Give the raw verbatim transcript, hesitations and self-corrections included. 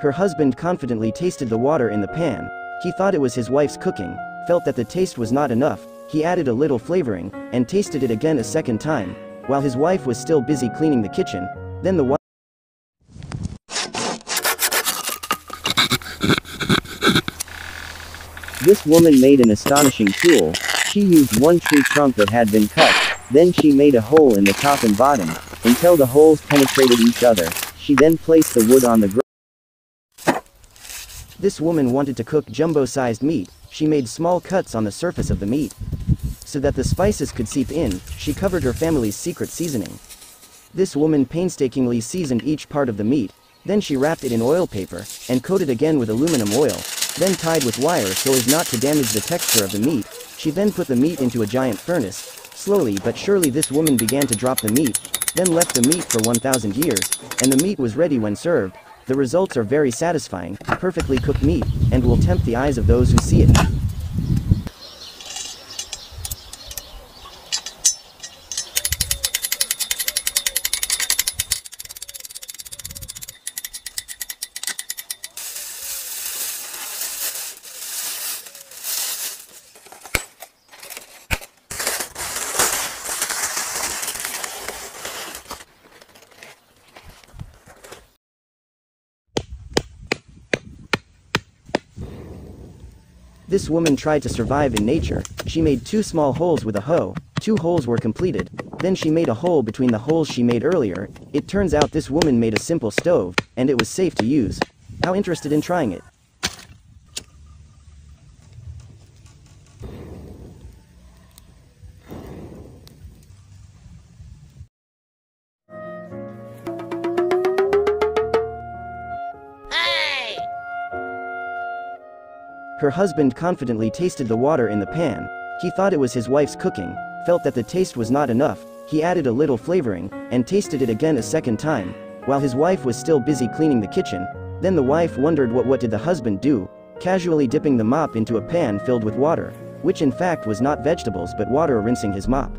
Her husband confidently tasted the water in the pan. He thought it was his wife's cooking, felt that the taste was not enough. He added a little flavoring, and tasted it again a second time, while his wife was still busy cleaning the kitchen. Then the wife This woman made an astonishing tool. She used one tree trunk that had been cut. Then she made a hole in the top and bottom, until the holes penetrated each other. She then placed the wood on the ground. This woman wanted to cook jumbo-sized meat. She made small cuts on the surface of the meat, so that the spices could seep in. She covered her family's secret seasoning. This woman painstakingly seasoned each part of the meat. Then she wrapped it in oil paper, and coated again with aluminum oil, then tied with wire so as not to damage the texture of the meat. She then put the meat into a giant furnace. Slowly but surely this woman began to drop the meat, then left the meat for one thousand years, and the meat was ready when served. The results are very satisfying, perfectly cooked meat, and will tempt the eyes of those who see it. This woman tried to survive in nature. She made two small holes with a hoe. Two holes were completed. Then she made a hole between the holes she made earlier. It turns out this woman made a simple stove, and it was safe to use. How interested in trying it? Her husband confidently tasted the water in the pan. He thought it was his wife's cooking, felt that the taste was not enough. He added a little flavoring, and tasted it again a second time, while his wife was still busy cleaning the kitchen. Then the wife wondered what what did the husband do, casually dipping the mop into a pan filled with water, which in fact was not vegetables but water rinsing his mop.